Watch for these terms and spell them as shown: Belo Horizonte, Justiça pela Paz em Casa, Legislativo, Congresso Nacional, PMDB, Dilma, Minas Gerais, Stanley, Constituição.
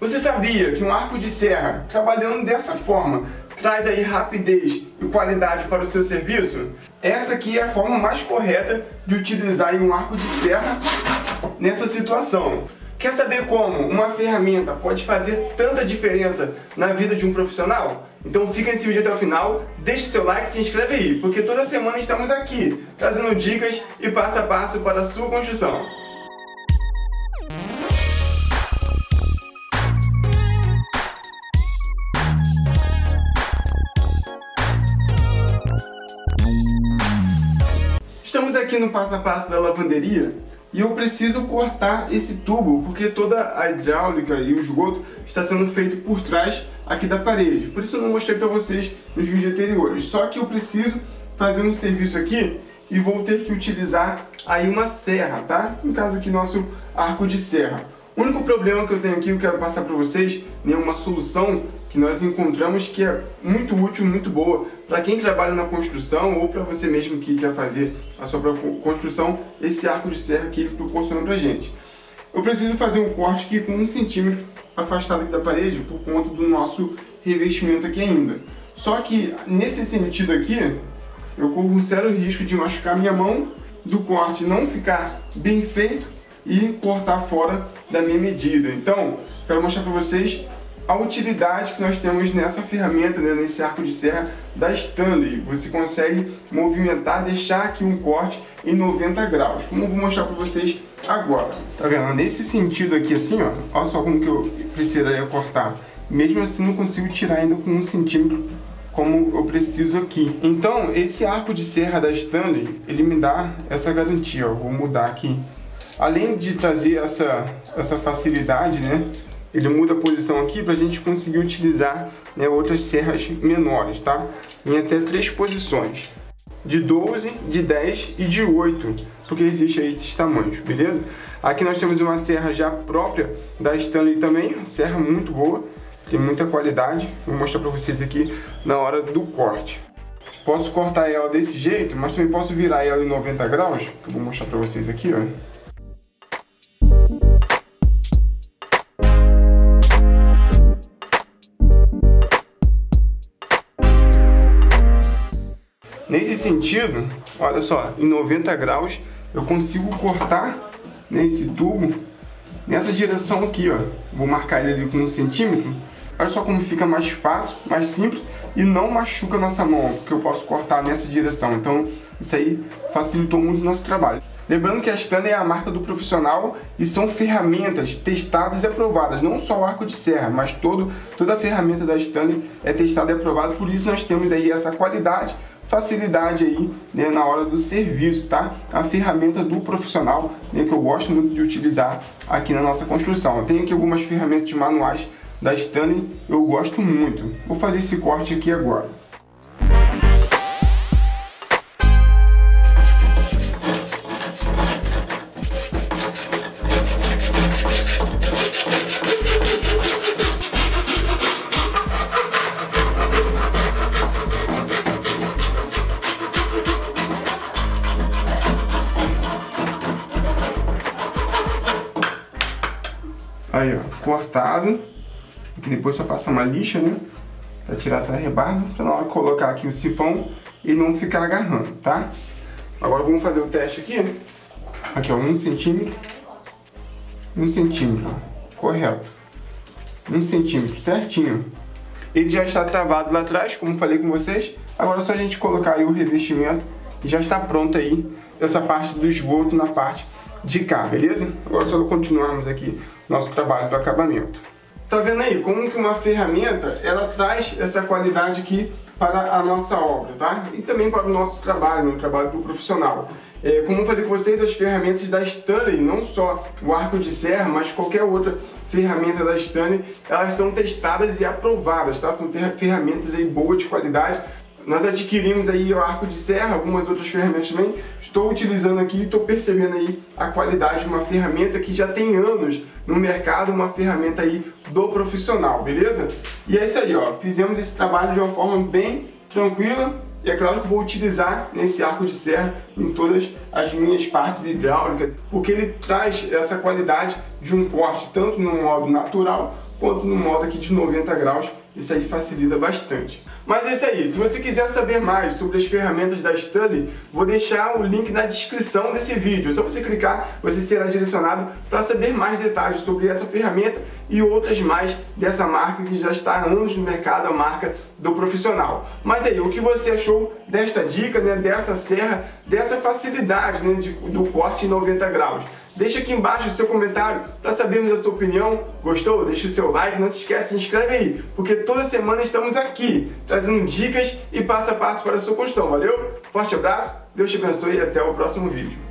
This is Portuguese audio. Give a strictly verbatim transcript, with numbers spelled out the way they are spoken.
Você sabia que um arco de serra, trabalhando dessa forma, traz aí rapidez e qualidade para o seu serviço? Essa aqui é a forma mais correta de utilizar um arco de serra nessa situação. Quer saber como uma ferramenta pode fazer tanta diferença na vida de um profissional? Então fica nesse vídeo até o final, deixa o seu like e se inscreve aí, porque toda semana estamos aqui, trazendo dicas e passo a passo para a sua construção. Estamos aqui no passo a passo da lavanderia. E eu preciso cortar esse tubo, porque toda a hidráulica e o esgoto está sendo feito por trás aqui da parede. Por isso eu não mostrei para vocês nos vídeos anteriores. Só que eu preciso fazer um serviço aqui e vou ter que utilizar aí uma serra, tá? No caso aqui, nosso arco de serra. O único problema que eu tenho aqui, eu quero passar para vocês, né, uma solução que nós encontramos que é muito útil, muito boa para quem trabalha na construção ou para você mesmo que quer fazer a sua própria construção, esse arco de serra que ele proporciona para a gente. Eu preciso fazer um corte aqui com um centímetro afastado aqui da parede por conta do nosso revestimento aqui ainda. Só que nesse sentido aqui, eu corro um sério risco de machucar minha mão, do corte não ficar bem feito e cortar fora da minha medida. Então, quero mostrar para vocês a utilidade que nós temos nessa ferramenta, né, nesse arco de serra da Stanley. Você consegue movimentar, deixar aqui um corte em noventa graus, como eu vou mostrar para vocês agora. Tá vendo? Nesse sentido aqui assim, ó, olha só como que eu precisaria cortar. Mesmo assim, não consigo tirar ainda com um centímetro como eu preciso aqui. Então, esse arco de serra da Stanley, ele me dá essa garantia. Eu vou mudar aqui. Além de trazer essa, essa facilidade, né, ele muda a posição aqui para a gente conseguir utilizar, né, outras serras menores, tá? Em até três posições, de doze, de dez e de oito, porque existe aí esses tamanhos, beleza? Aqui nós temos uma serra já própria da Stanley também, serra muito boa, tem muita qualidade, vou mostrar para vocês aqui na hora do corte. Posso cortar ela desse jeito, mas também posso virar ela em noventa graus, que eu vou mostrar para vocês aqui, ó. Nesse sentido, olha só, em noventa graus eu consigo cortar nesse tubo nessa direção aqui, ó. Vou marcar ele ali com um centímetro. Olha só como fica mais fácil, mais simples e não machuca a nossa mão, porque eu posso cortar nessa direção. Então isso aí facilitou muito o nosso trabalho. Lembrando que a Stanley é a marca do profissional e são ferramentas testadas e aprovadas. Não só o arco de serra, mas todo, toda a ferramenta da Stanley é testada e aprovada. Por isso nós temos aí essa qualidade, facilidade aí, né, na hora do serviço, tá? A ferramenta do profissional, né, que eu gosto muito de utilizar aqui na nossa construção. Eu tenho aqui algumas ferramentas manuais da Stanley, eu gosto muito. Vou fazer esse corte aqui agora. Aí, ó, cortado, que depois só passa uma lixa, né, para tirar essa rebarba, para na hora de colocar aqui o sifão e não ficar agarrando, tá? Agora vamos fazer o teste aqui, aqui ó, um centímetro, um centímetro, correto, um centímetro, certinho. Ele já está travado lá atrás, como falei com vocês. Agora é só a gente colocar aí o revestimento e já está pronto aí essa parte do esgoto na parte de cá, beleza? Agora é só continuarmos aqui nosso trabalho do acabamento. Tá vendo aí como que uma ferramenta ela traz essa qualidade aqui para a nossa obra, tá? E também para o nosso trabalho, o trabalho do profissional. É, como eu falei com vocês, as ferramentas da Stanley, não só o arco de serra, mas qualquer outra ferramenta da Stanley, elas são testadas e aprovadas, tá? São ferramentas aí boas de qualidade. Nós adquirimos aí o arco de serra, algumas outras ferramentas também. Estou utilizando aqui e estou percebendo aí a qualidade de uma ferramenta que já tem anos no mercado, uma ferramenta aí do profissional, beleza? E é isso aí, ó. Fizemos esse trabalho de uma forma bem tranquila. E é claro que vou utilizar nesse arco de serra em todas as minhas partes hidráulicas, porque ele traz essa qualidade de um corte tanto no modo natural quanto no modo aqui de noventa graus, isso aí facilita bastante. Mas é isso aí, se você quiser saber mais sobre as ferramentas da Stanley, vou deixar o link na descrição desse vídeo. É só você clicar, você será direcionado para saber mais detalhes sobre essa ferramenta e outras mais dessa marca que já está há anos no mercado, a marca do profissional. Mas aí, o que você achou desta dica, né, dessa serra, dessa facilidade, né, de, do corte em noventa graus? Deixa aqui embaixo o seu comentário para sabermos a sua opinião. Gostou? Deixa o seu like, não se esquece, se inscreve aí, porque toda semana estamos aqui, trazendo dicas e passo a passo para a sua construção, valeu? Forte abraço, Deus te abençoe e até o próximo vídeo.